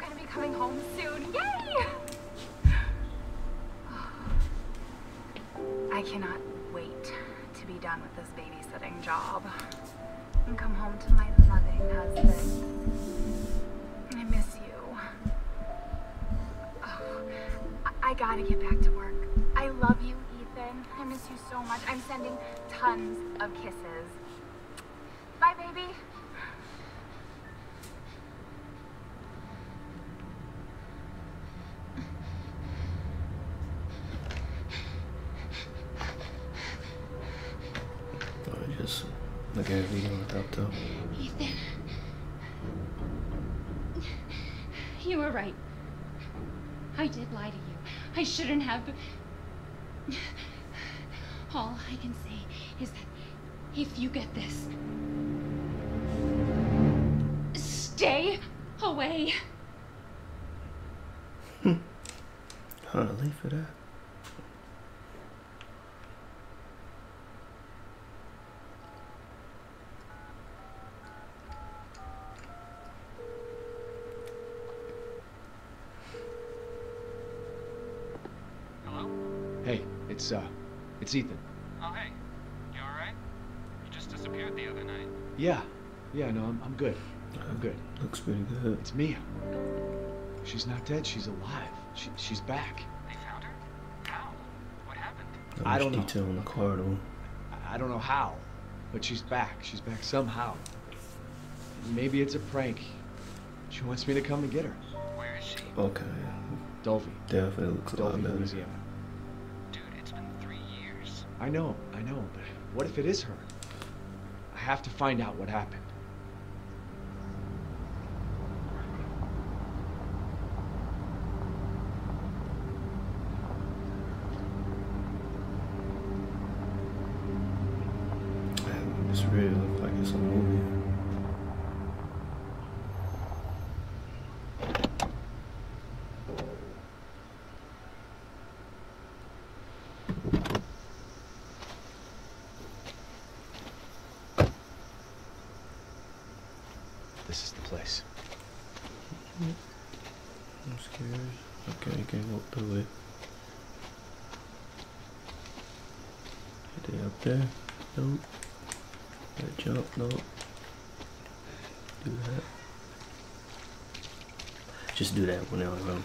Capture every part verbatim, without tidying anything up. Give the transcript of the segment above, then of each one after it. I'm gonna be coming home soon. Yay! I cannot wait to be done with this babysitting job and come home to my loving husband. I miss you. Oh, I, I gotta get back to work. I love you, Ethan. I miss you so much. I'm sending tons of kisses. Bye, baby. Look at a video without though. Ethan. You were right. I did lie to you. I shouldn't have. All I can say is that if you get this, stay away. Hard to leave for that. It's, uh, it's Ethan. Oh, hey. You alright? You just disappeared the other night. Yeah. Yeah, no, I'm, I'm good. I'm good. Uh, looks pretty good. It's Mia. She's not dead. She's alive. She, she's back. They found her? How? What happened? I don't know. Detail in the corridor. I don't know how, but she's back. She's back somehow. Maybe it's a prank. She wants me to come and get her. Where is she? Okay. Delphi. Delphi looks like Delphi, Louisiana. I know, I know, but what if it is her? I have to find out what happened. This really looks like it's a movie. Just do that whenever I'm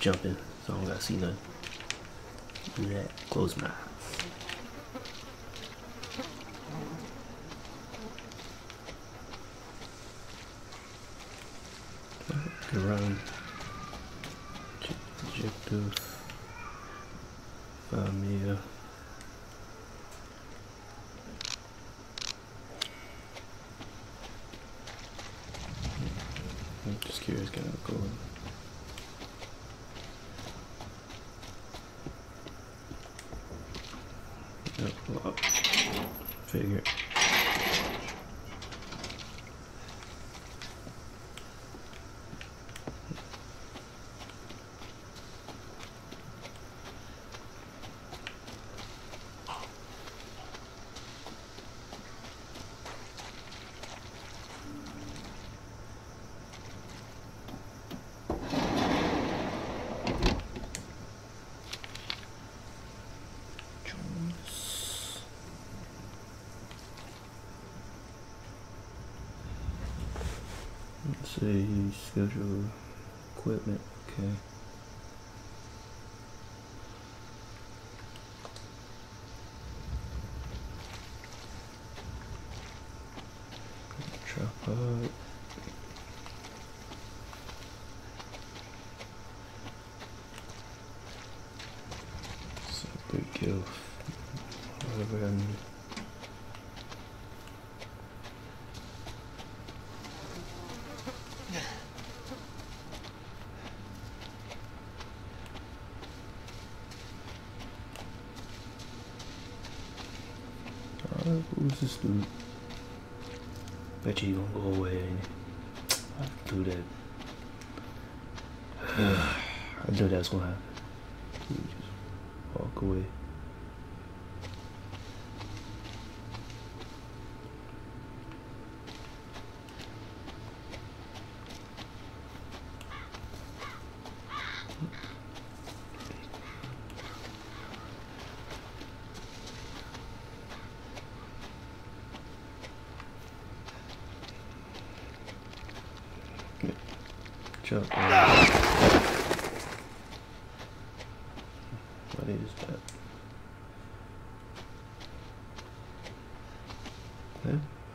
jumping, so I don't gotta see nothing. Do that. Close my eyes. Get around. Check the objective. Find me a. I'm just curious, gonna go. Up, figure. See, schedule equipment, okay. Tripod. Super kill. Whatever I need. Who's this dude? Bet you he gonna go away, ain't he? I do that. Yeah, I know that's gonna happen. You just walk away. jump. Ah. What is that? Yeah,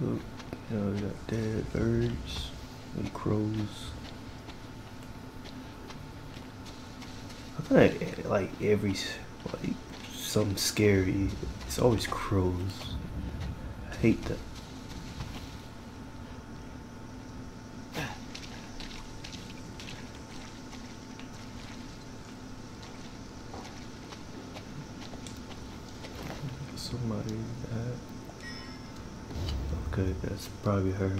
Look, now we got dead birds and crows. I feel like, like every, like, something scary, it's always crows. I hate that. Somebody that. Okay, that's probably her.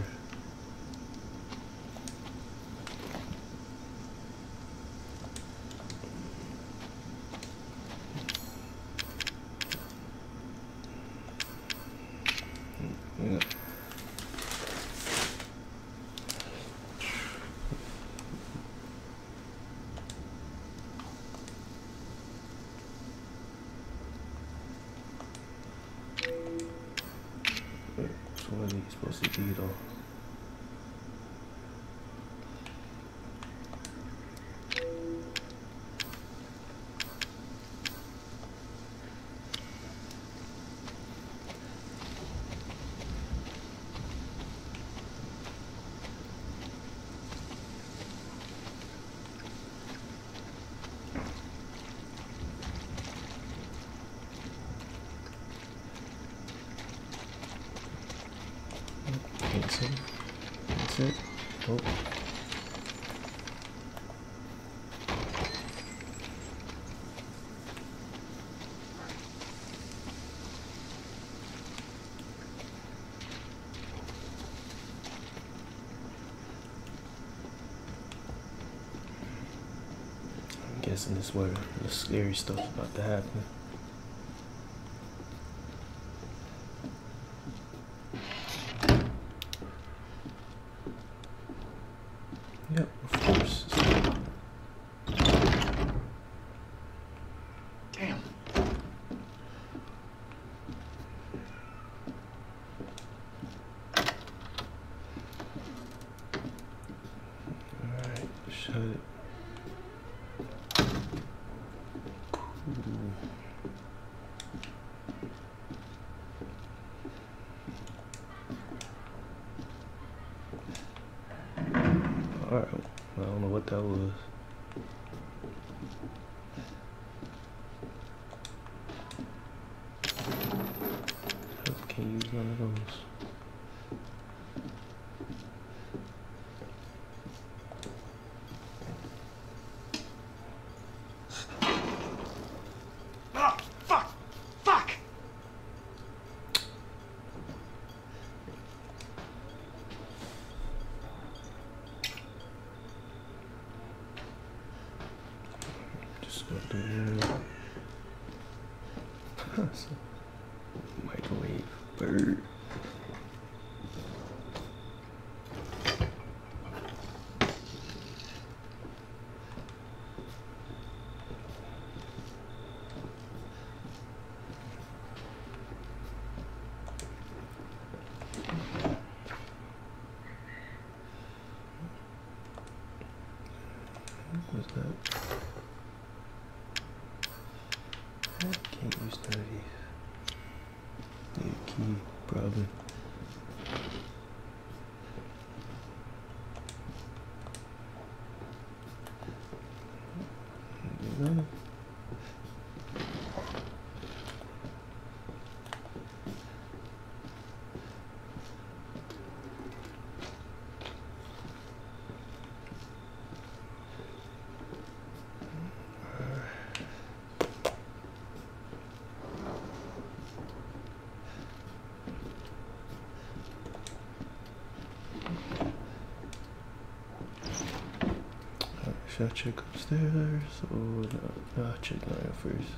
Yeah. What are you supposed to do though? That's it. That's it. Oh. I'm guessing this is where the scary stuff's about to happen. Yep, of course. Damn. Alright, shut it. Alright, I don't know what that was. I can't use none of those. Microwave bird. What was that? I can't use none of these. Need a key, probably. No. Should I check upstairs or no? I'll check down first.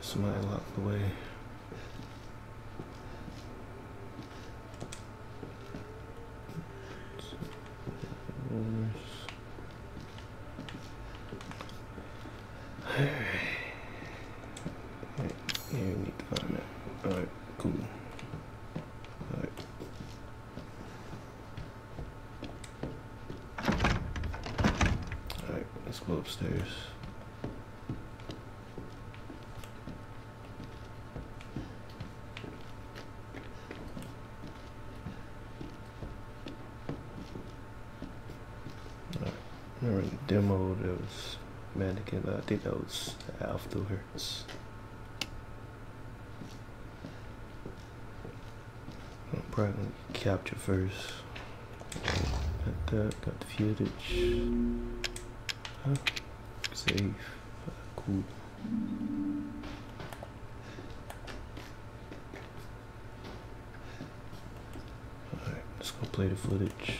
Somebody locked the way. Alright. Alright, yeah, we need to find that. Alright, cool. Alright. Alright, let's go upstairs. Demo that was mannequin, I think that was after her. I'm probably gonna capture first. Got that, got the footage. Huh? Save. Cool. Alright, let's go play the footage.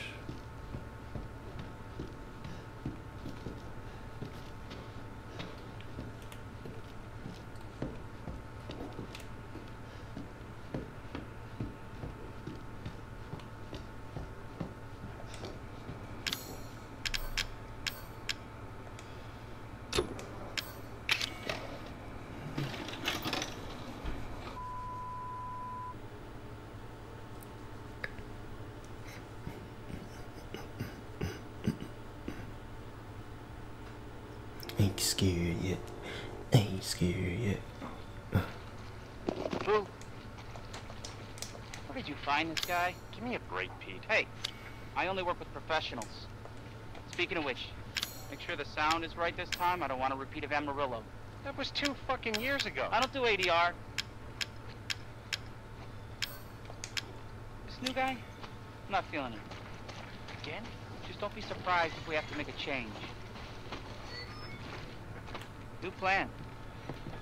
Ain't scared yet. Ain't scared yet. Who? Where did you find this guy? Give me a break, Pete. Hey, I only work with professionals. Speaking of which, make sure the sound is right this time. I don't want a repeat of Amarillo. That was two fucking years ago. I don't do A D R. This new guy? I'm not feeling him. Again? Just don't be surprised if we have to make a change. New plan.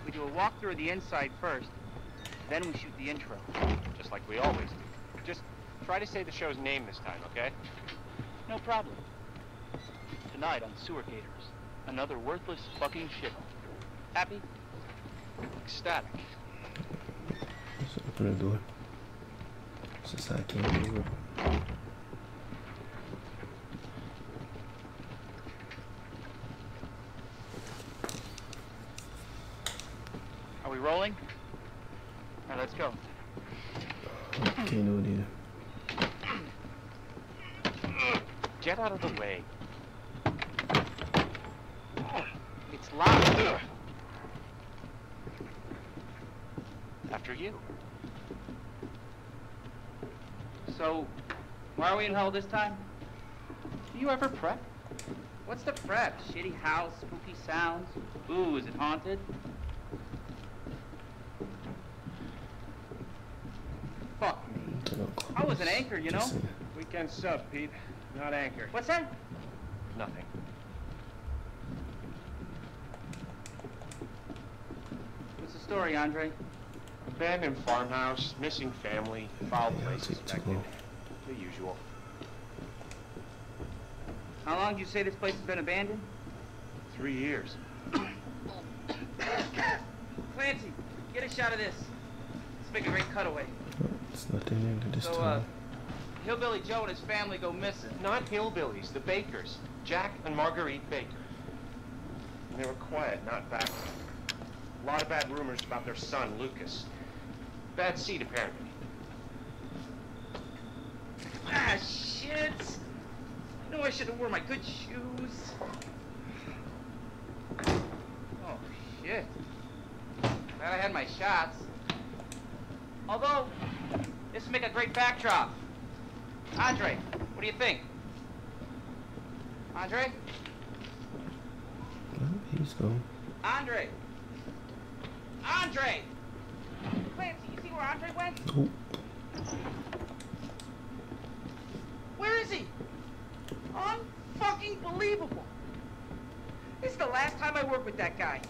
We do a walkthrough of the inside first, then we shoot the intro. Just like we always do. Just try to say the show's name this time, okay? No problem. Tonight on Sewer Gators, another worthless fucking shit. Happy? Ecstatic. Let's open the door. Since I can't do it. Rolling? Alright, let's go. Can't do it either. Get out of the way. It's locked. After you. So, why are we in hell this time? Do you ever prep? What's the prep? Shitty house, spooky sounds? Ooh, is it haunted? I was an anchor, you know? Weekend sub, Pete. Not anchor. What's that? Nothing. What's the story, Andre? Abandoned farmhouse, missing family, foul play suspected. The usual. How long do you say this place has been abandoned? Three years. Clancy, get a shot of this. Let's make a great cutaway. It's nothing new to this so, uh, Hillbilly Joe and his family go missing. Not hillbillies, the Bakers. Jack and Marguerite Baker. And they were quiet, not back. A lot of bad rumors about their son, Lucas. Bad seed, apparently. Ah, shit! No, I should have worn my good shoes. Oh, shit. Glad I had my shots. Although, this would make a great backdrop. Andre, what do you think? Andre? Oh, he's gone. Andre! Andre! Clancy, you see where Andre went? Oh. Where is he? Unfucking believable. This is the last time I work with that guy.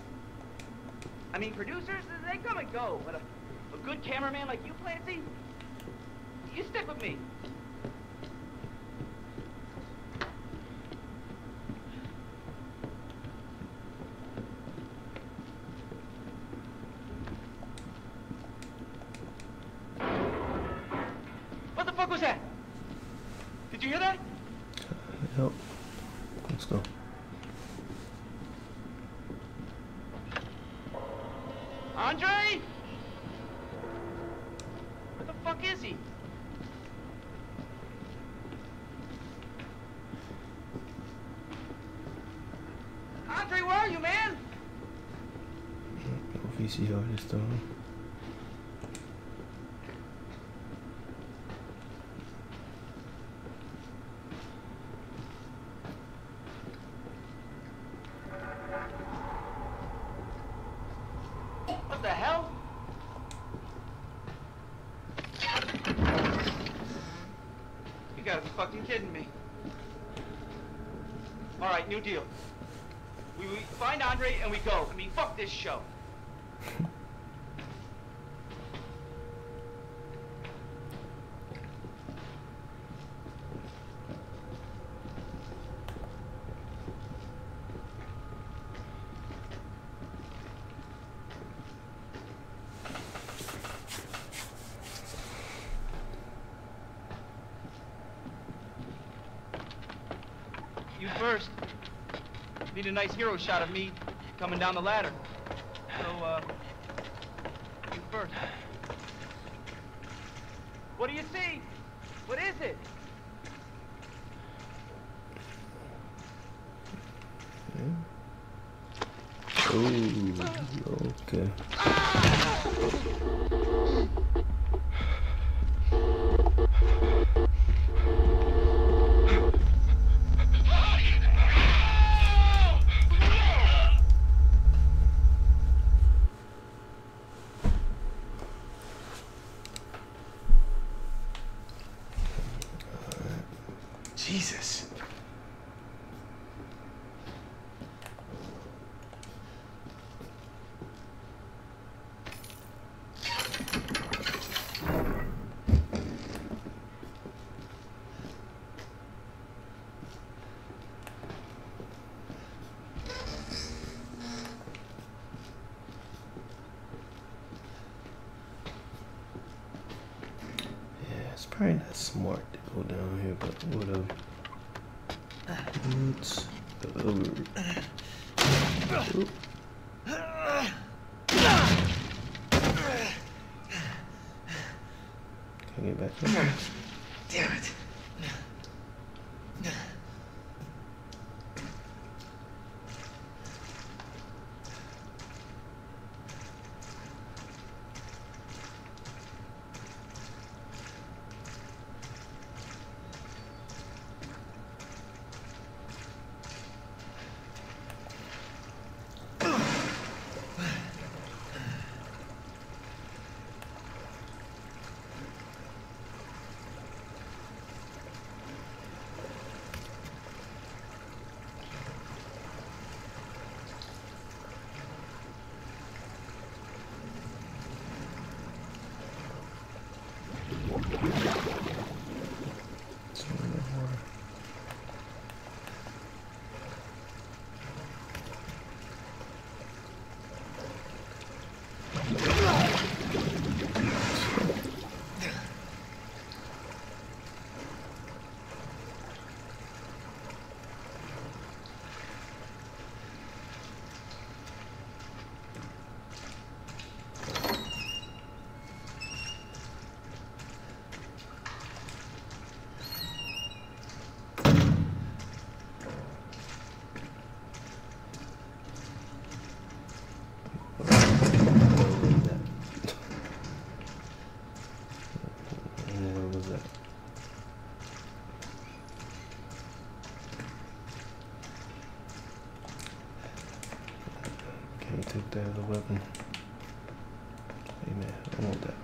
I mean, producers, they come and go, but a, a good cameraman like you, Clancy, you stick with me. See how it is done. What the hell? You gotta be fucking kidding me. All right, new deal. We, we find Andre and we go. I mean, fuck this show. You first. Need a nice hero shot of me coming down the ladder. So, uh, you first. What do you see? What is it? Oh, okay. Probably not smart to go down here, but whatever. Let's go. Can I get back? Come on. Damn it. What was it? Can we take that as a weapon? Hey man, I want that.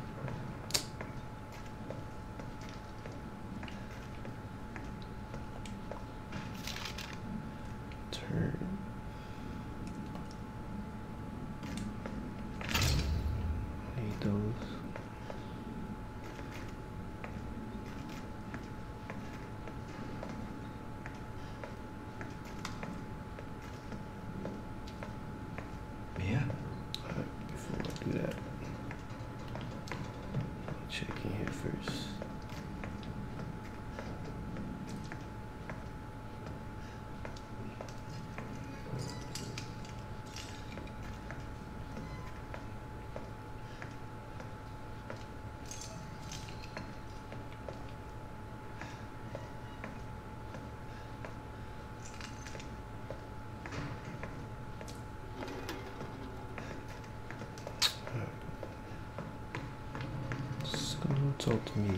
Talk to me.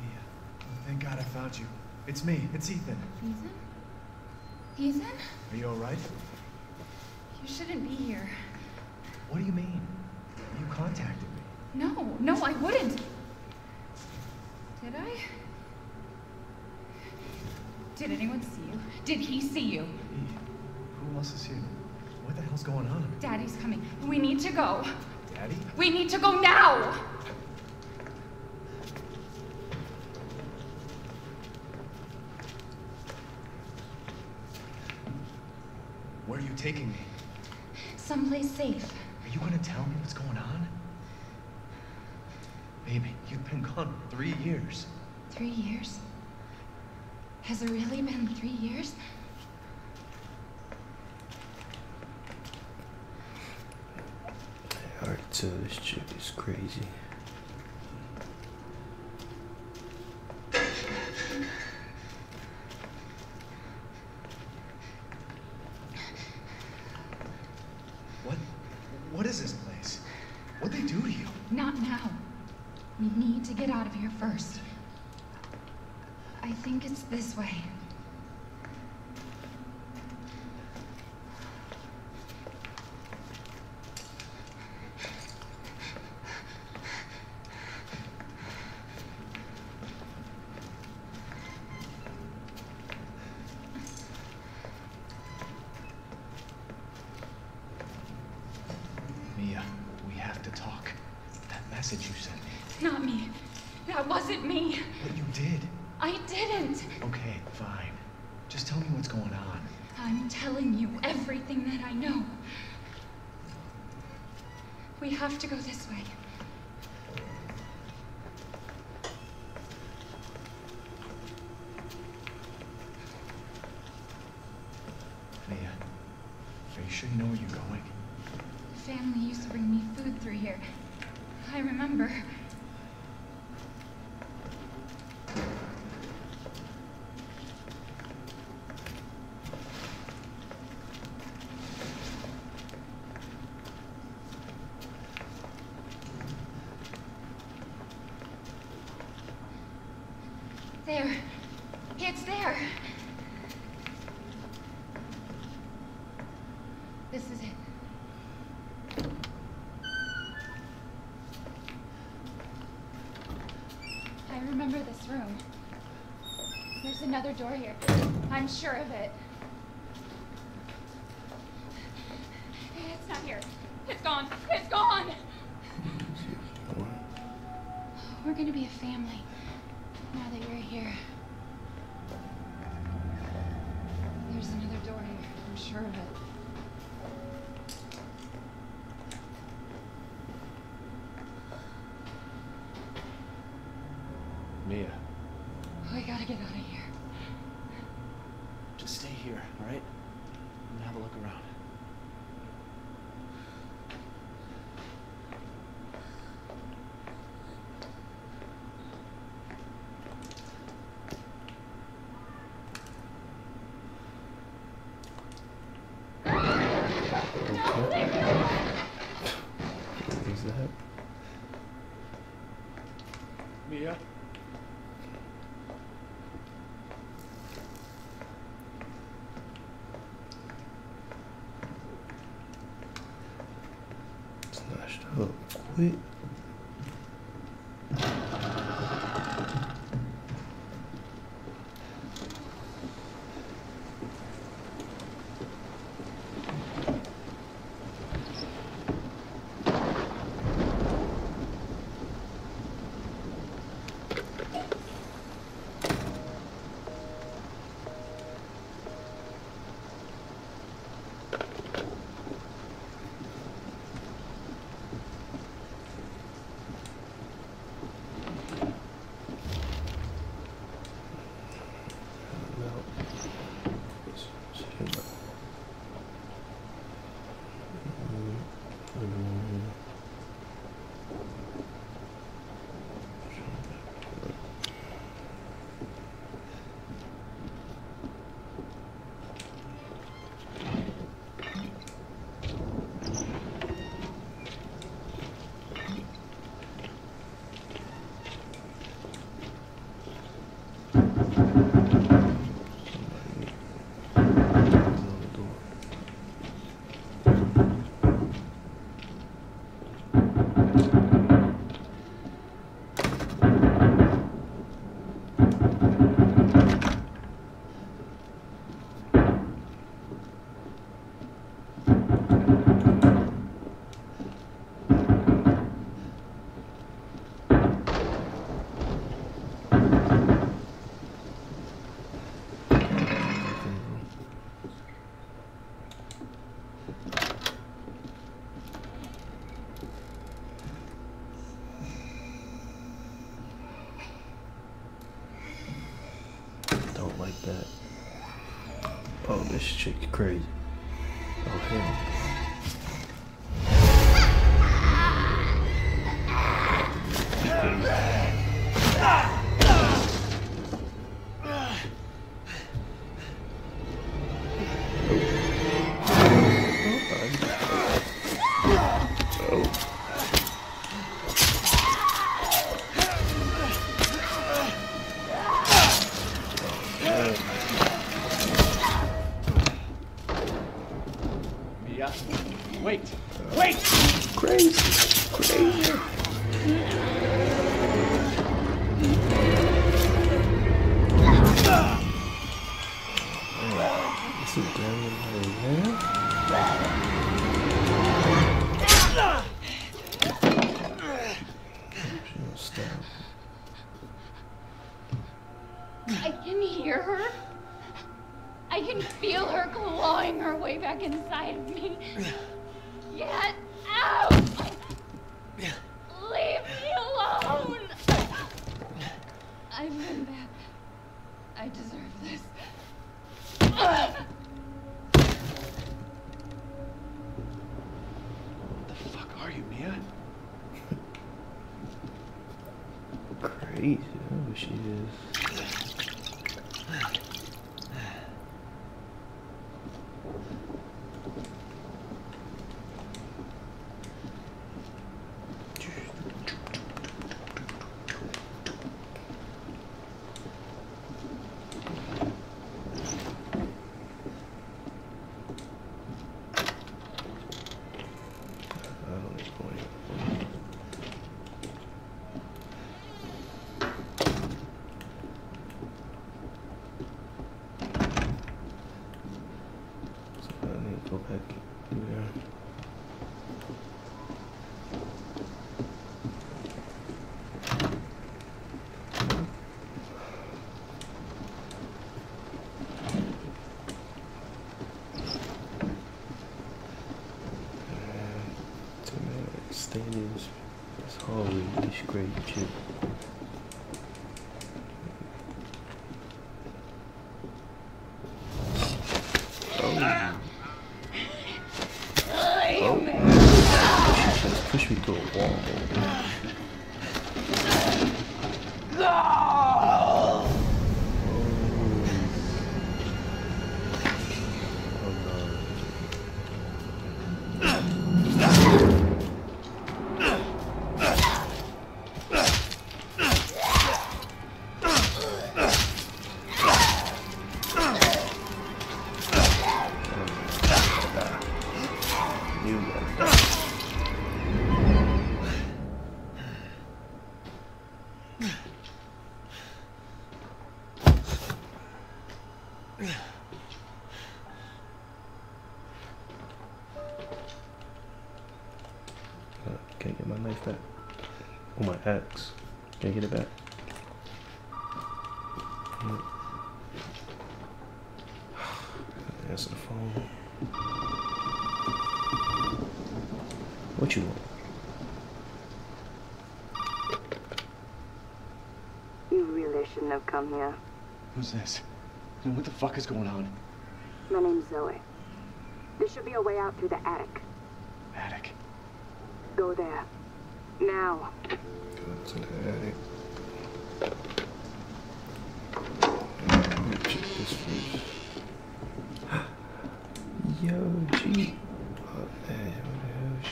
Mia, thank God I found you. It's me. It's Ethan. Ethan? Ethan? Are you alright? You shouldn't be here. What do you mean? You contacted me. No, no, I wouldn't. Did I? Did anyone see you? Did he see you? He, who else is here? What the hell's going on? Daddy's coming. We need to go. Daddy? We need to go now! Taking me someplace safe. Are you gonna tell me what's going on? Baby, you've been gone for three years. Three years? Has it really been three years? Alright, so this chick is crazy. First, I think it's this way. Mia, we have to talk. That message you sent me. Not me. That wasn't me. But you did. I didn't. Okay, fine. Just tell me what's going on. I'm telling you everything that I know. We have to go this way. Mia, are you sure you know where you're going? Family used to bring me food through here. I remember. Door here. I'm sure of it. It's not here. It's gone. It's gone. We're gonna be a family now that you're here. There's another door here. I'm sure of it. Just stay here, all right? And have a look around. Wait. This chick crazy. Oh hell. Great chip. Oh. She just pushed me to a wall. No! What you want? You really shouldn't have come here. Who's this? And what the fuck is going on? My name's Zoe. There should be a way out through the attic. Attic? Go there. Now. Go to the attic. Let me check this first. Yo, gee.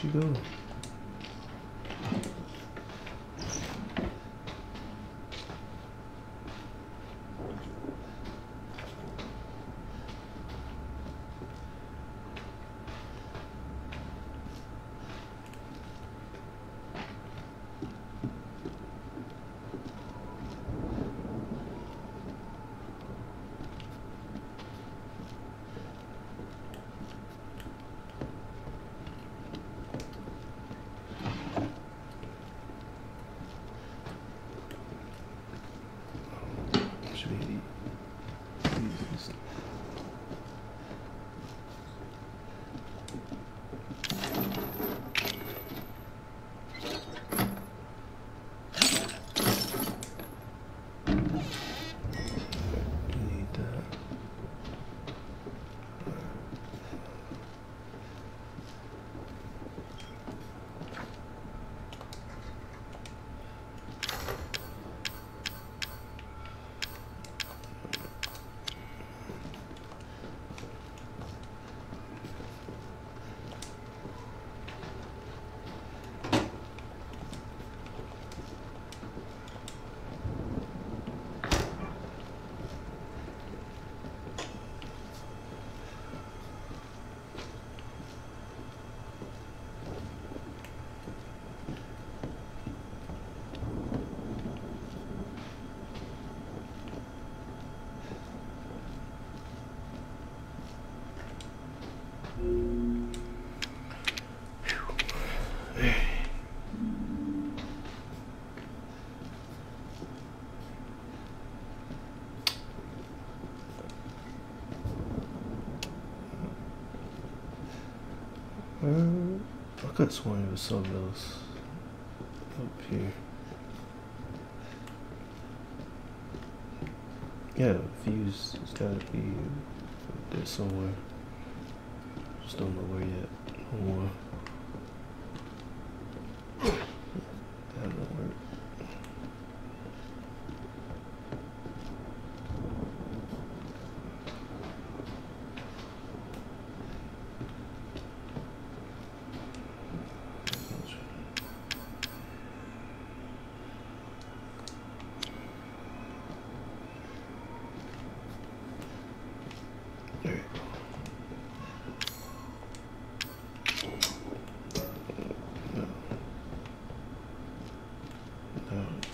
You go. I could have sworn it was something else up here. Yeah, views has gotta be up there somewhere. Just don't know where yet. No more.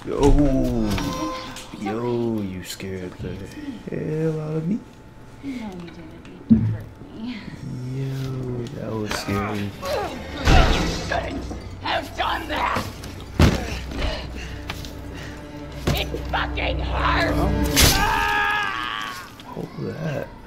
Yo, yo, you scared the hell out of me. No, you didn't. You hurt me. Yo, that was scary. You shouldn't have done that. It fucking hurts. Hold that.